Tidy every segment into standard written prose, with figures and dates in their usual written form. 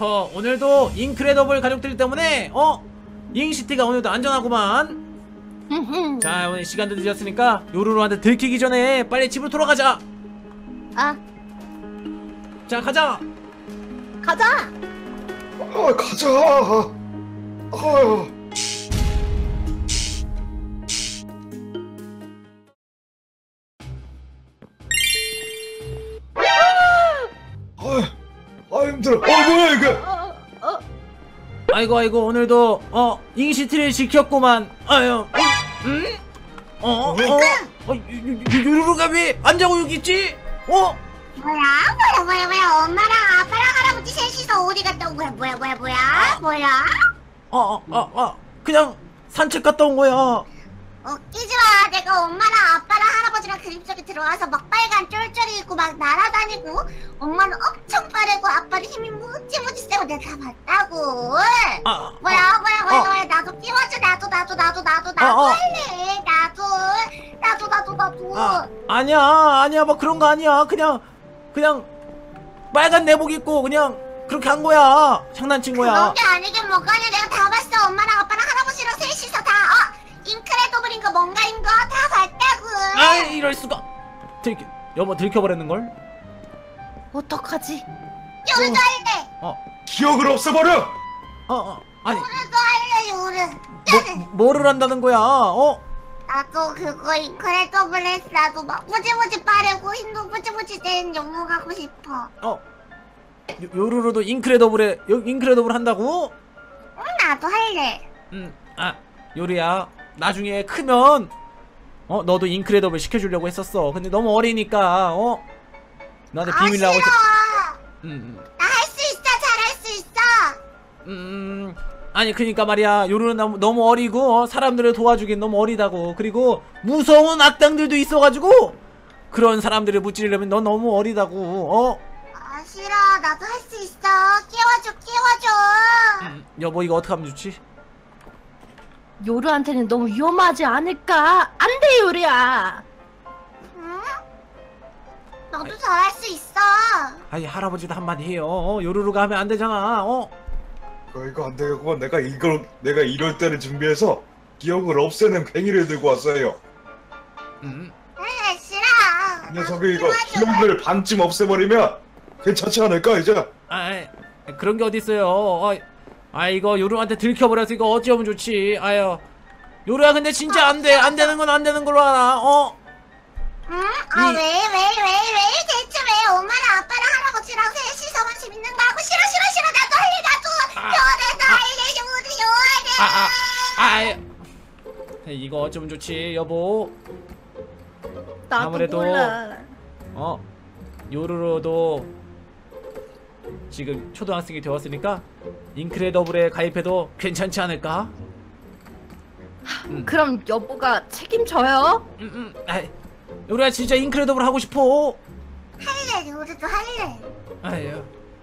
어허, 오늘도 인크레더블 가족들 때문에 잉시티가 오늘도 안전하구만. 자, 오늘 시간도 늦었으니까 요루루한테 들키기 전에 빨리 집으로 돌아가자. 아, 자, 가자. 가자. 가자. 힘들어. 뭐야 이게? 아이고 오늘도 잉시티를 지켰구만. 아유. 요루루가비 안 자고 여기 있지? 뭐야 엄마랑 아빠랑 할아버지 셋이서 어디 갔다 온 거야? 뭐야? 그냥 산책 갔다 온 거야. 웃기지 마. 내가 엄마랑 아빠랑 할아버지랑 그림 속에 들어와서 막 빨간 쫄쫄이 입고 막 날아다니고 엄마는 엄청 빠르고 아빠는 힘이 무지무지 세고 내가 봤다고. 뭐야 나도 끼워줘. 나도 할래. 나도. 아니야 막 그런 거 아니야. 그냥 빨간 내복 입고 그냥 그렇게 한 거야. 장난친 거야. 그런 게 아니긴 뭐가 아니야. 내가 다 봤어. 엄마랑 아빠랑 할아버지랑 셋이서 다 잉크레더블인 거 뭔가인 거 다 봤다고. 아, 이럴 수가. 여보 들켜버렸는 걸. 어떡하지? 요르도 할래. 기억을 없애버려. 아니. 요르도 할래. 뭐를 한다는 거야? 나도 그거 잉크레더블 했어. 나도 막 무지무지 빠르고 힘도 무지무지 되는 영웅 가고 싶어. 요르로도 잉크레더블 한다고? 응, 나도 할래. 요리야. 나중에 크면 너도 인크레더블 시켜주려고 했었어. 근데 너무 어리니까 나한테 비밀로 하고. 나 할 수 있어. 잘 할 수 있어. 아니 그니까 말이야. 요루는 너무 어리고 사람들을 도와주긴 너무 어리다고. 그리고 무서운 악당들도 있어가지고 그런 사람들을 무찌르려면 넌 너무 어리다고. 싫어. 나도 할 수 있어. 깨워줘. 여보 이거 어떻게 하면 좋지? 요루한테는 너무 위험하지 않을까? 안 돼, 요루야! 응? 너도 잘할 수 있어! 아니, 할아버지도 한마디 해요. 요루루가 하면 안 되잖아, 이거 안 되겠구만. 내가 이럴 때를 준비해서 기억을 없애는 괭이를 들고 왔어요. 싫어! 이 녀석이 이거 기억을 반쯤 없애버리면 괜찮지 않을까, 이제? 그런 게 어딨어요. 이거 요루한테 들켜버려서 이거 어찌하면 좋지. 요루야 근데 진짜 안 되는 걸로 알아. 응? 왜? 대체 왜 엄마랑 아빠랑 할아버지랑 셋이서만 재밌는 거 하고. 싫어. 나도 할래. 요루야. 이거 어쩌면 좋지 여보. 나도 아무래도 몰라. 요루로도 지금 초등학생이 되었으니까 인크레더블에 가입해도 괜찮지 않을까? 그럼 여보가 책임져요? 요루야 진짜 인크레더블 하고 싶어. 할래. 요루도 할래. 아유,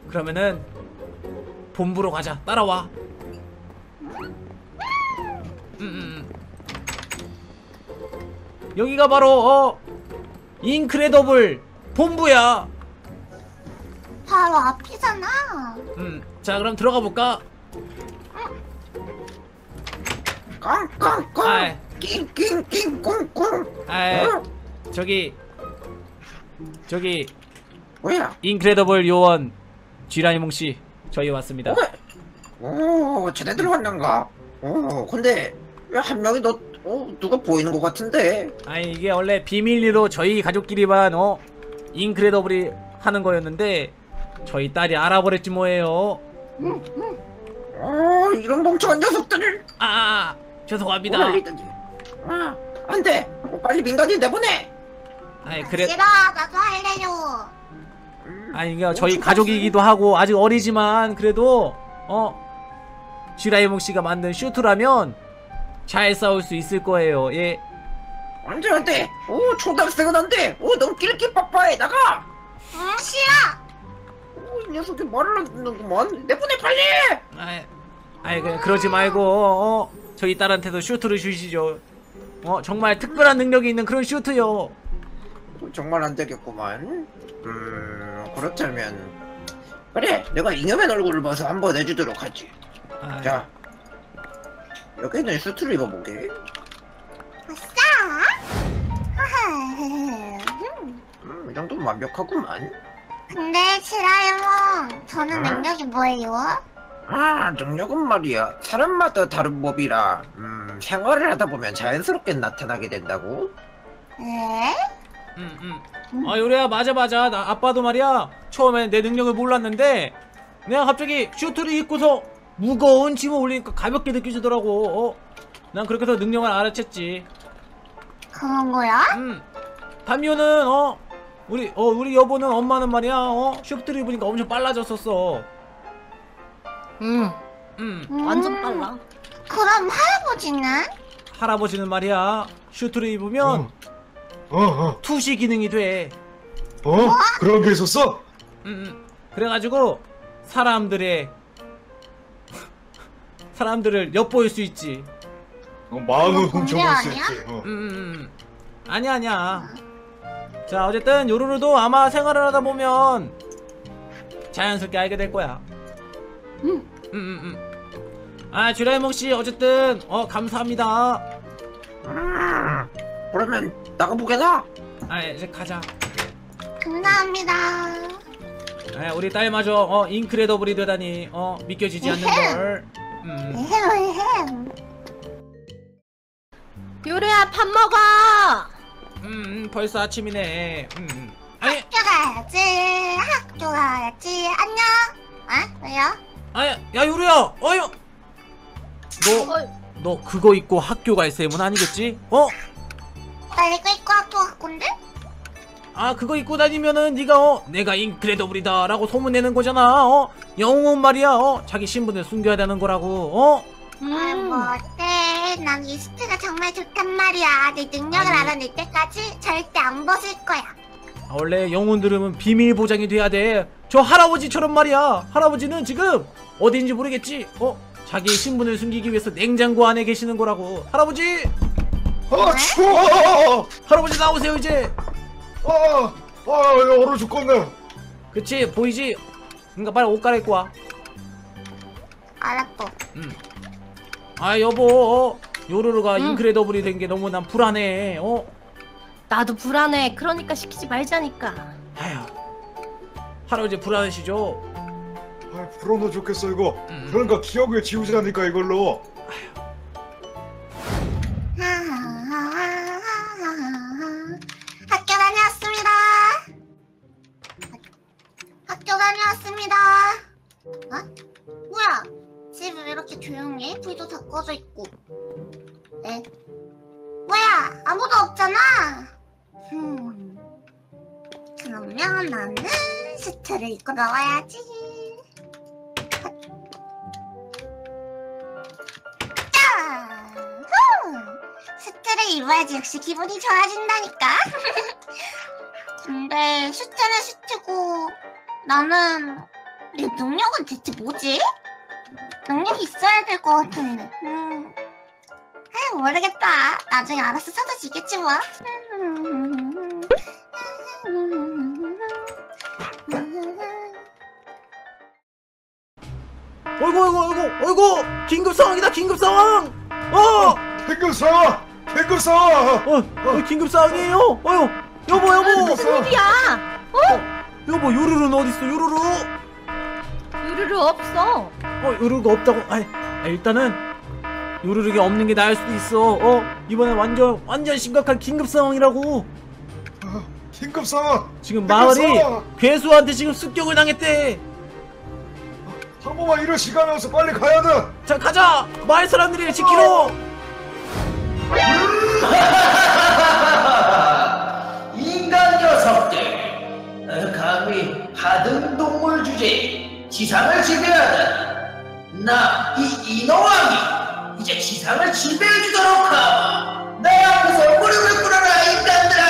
그러면은 본부로 가자. 따라와. 여기가 바로 인크레더블 본부야. 바로 앞이잖아. 자 그럼 들어가 볼까? 꽁꽁꽁 낑낑낑 꽁꽁. 저기 뭐야? 인크레더블 요원 쥐라니몽 씨 저희 왔습니다. 오 쟤네들 왔는가? 근데 왜 한 명이 누가 보이는 것 같은데? 아니 이게 원래 비밀리로 저희 가족끼리만 인크레더블이 하는 거였는데 저희 딸이 알아버렸지 뭐예요. 이런 멍청한 녀석들을. 죄송합니다. 안돼. 빨리 민간인 내보내. 싫어. 나도 할래요. 이게 저희 가족이기도 하고 아직 어리지만 그래도 쥐라이몽 씨가 만든 슈트라면 잘 싸울 수 있을 거예요. 예. 안돼. 초등학생은 안돼. 너무 낄낄 빠빠해. 나가. 싫어. 이 녀석이 말을 안 듣는구만. 내보내 빨리! 그냥 그러지 말고 저희 딸한테도 슈트를 주시죠. 정말 특별한 능력이 있는 그런 슈트요. 정말 안 되겠구만. 그렇다면 그래, 내가 이념의 얼굴을 봐서 한번 해주도록 하지. 아유. 자, 여기는 수트를 입어보게. 아싸! 이 정도면 완벽하구만. 근데 지라이몬, 저는 능력이 뭐예요? 아, 능력은 말이야, 사람마다 다른 법이라 생활을 하다보면 자연스럽게 나타나게 된다고. 에? 아, 요리야, 맞아. 나 아빠도 말이야, 처음엔 내 능력을 몰랐는데 내가 갑자기 슈트를 입고서 무거운 짐을 올리니까 가볍게 느껴지더라고. 난 그렇게 해서 능력을 알아챘지. 그런 거야? 담요는 우리 여보는, 엄마는 말이야, 슈트를 입으니까 엄청 빨라졌었어. 완전 빨라. 그럼 할아버지는 말이야, 슈트를 입으면 투시 기능이 돼. 그런 게 있었어? 그래가지고 사람들을 엿보일 수 있지. 마음을 훔쳐볼 수 있지. 아니야. 자, 어쨌든 요루루도 아마 생활을 하다 보면 자연스럽게 알게 될 거야. 아, 쥬라이몽 씨, 어쨌든 감사합니다. 그러면 나가보게나? 아, 이제 가자. 감사합니다. 아, 우리 딸마저 인크레더블이 되다니 믿겨지지 않는걸. 요리야, 밥 먹어. 벌써 아침이네. 아니, 학교 가야지. 안녕. 왜요? 야, 요리야. 너 그거 입고 학교 갈 셈은 아니겠지? 나 이거 입고 학교 갈 건데? 아, 그거 입고 다니면은 네가 내가 인크레더블이다 라고 소문내는 거잖아. 영웅은 말이야 자기 신분을 숨겨야 되는 거라고. 아, 뭐 어때? 난 이 슈트가 정말 좋단 말이야. 내 능력을 알아낼 때까지 절대 안 벗을 거야. 원래 영웅들은 비밀 보장이 돼야 돼. 저 할아버지처럼 말이야, 할아버지는 지금 어디인지 모르겠지? 자기 신분을 숨기기 위해서 냉장고 안에 계시는 거라고. 할아버지! 추워! 할아버지 나오세요 이제! 얼어 죽겠네. 그치, 보이지? 그러니까 빨리 옷 갈아입고 와. 알았어. 아, 여보, 요루루가 인크레더블이 된 게 너무 난 불안해. 나도 불안해. 그러니까 시키지 말자니까. 아휴, 할아버지 불안하시죠? 아, 불안해 죽겠어 이거. 그러니까 기억을 지우자니까 이걸로. 아휴. 학교 다녀왔습니다. 뭐야? 집이 왜 이렇게 조용해? 불도 다 꺼져 있고. 에? 뭐야? 아무도 없잖아? 그러면 나는 슈트를 입고 나와야지. 짠! 슈트를 입어야지 역시 기분이 좋아진다니까. 근데 슈트는 슈트고 나는 내 능력은 대체 뭐지? 능력이 있어야 될 것 같은데. 아유, 모르겠다. 나중에 알아서 찾아지겠지 뭐. 어이구, 긴급 상황이다. 긴급 상황. 긴급 상황이에요. 여보. 무슨 일이야? 여보, 요루루는 어딨어? 요루루 없어. 요루루가 없다고? 아니, 일단은 요루루가 없는 게 나을 수도 있어. 이번에 완전 심각한 긴급 상황이라고. 긴급 상황. 지금 마을이 괴수한테 지금 습격을 당했대. 한 번만 이럴 시간이 없어. 빨리 가야 돼. 자, 가자. 마을 사람들이 지키러. 인간 녀석들. 감히 받은 동물 주제에 지상을 지배하다니, 나 이 인어왕이 이제 지상을 지배해주도록 하오. 내 앞에서 무릎을 꿇어라 인간들아.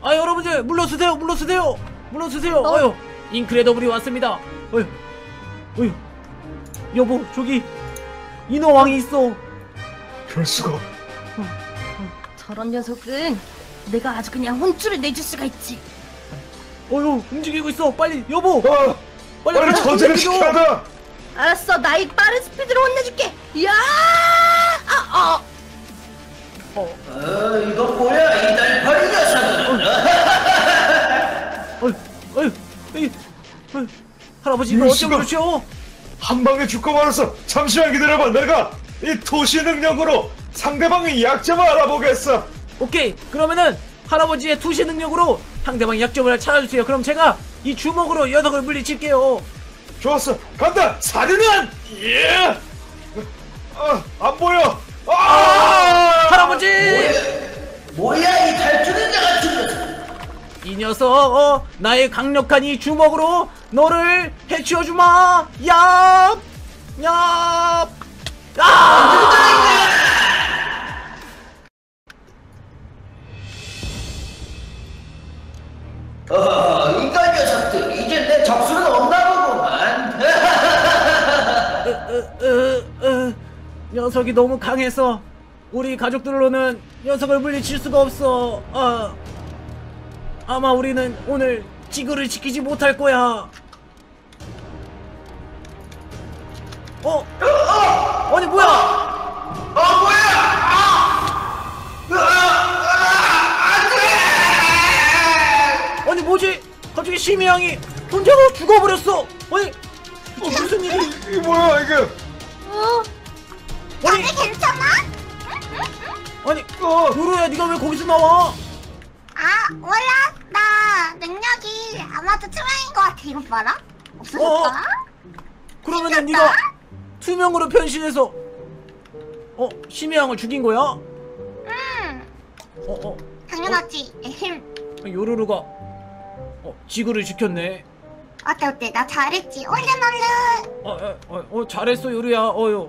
아, 여러분들 물러서세요. 인크레더블이 왔습니다. 어휴, 여보, 저기 인어왕이 있어. 그럴 수가. 저런 녀석은 내가 아주 그냥 혼쭐을 내줄 수가 있지. 어휴, 움직이고 있어. 빨리 여보. 어, 빨리 저지를 시켜라. 알았어, 나 이 빠른 스피드로 혼내줄게. 야! 아, 이거 뭐야? 이 날파리 녀석은. 할아버지 이거 어쩜 그러시오? 한 방에 죽고 말았어. 잠시만 기다려봐. 내가 이 도시 능력으로 상대방의 약점을 알아보겠어. 오케이, 그러면은 할아버지의 투시 능력으로 상대방의 약점을 찾아주세요. 그럼 제가 이 주먹으로 녀석을 물리칠게요. 좋았어, 간다. 사륜은 예. 안 보여. 할아버지 뭐야 이 탈출인자 같은 녀석. 이 녀석, 나의 강력한 이 주먹으로 너를 해치워주마. 얍! 얍! 아! 인간 녀석들, 이제 내 적수는 없나 보구만. 녀석이 너무 강해서 우리 가족들로는 녀석을 물리칠 수가 없어. 아마 우리는 오늘 지구를 지키지 못할 거야. 아니 뭐야? 뭐야? 안돼! 아니 뭐지? 갑자기 심이 양이 혼자서 죽어버렸어. 아니 이게 무슨 일이? 이게 뭐야 이게? 아니 괜찮아? 아니 요루야, 네가 왜 거기서 나와? 몰라. 나 능력이 아마도 투명인 것 같아. 이거 봐라. 없어졌다. 그러면은 네가 투명으로 변신해서 심해양을 죽인 거야? 당연하지. 요루루가 지구를 지켰네. 어때 어때, 나 잘했지? 얼른 얼른. 잘했어 요루야.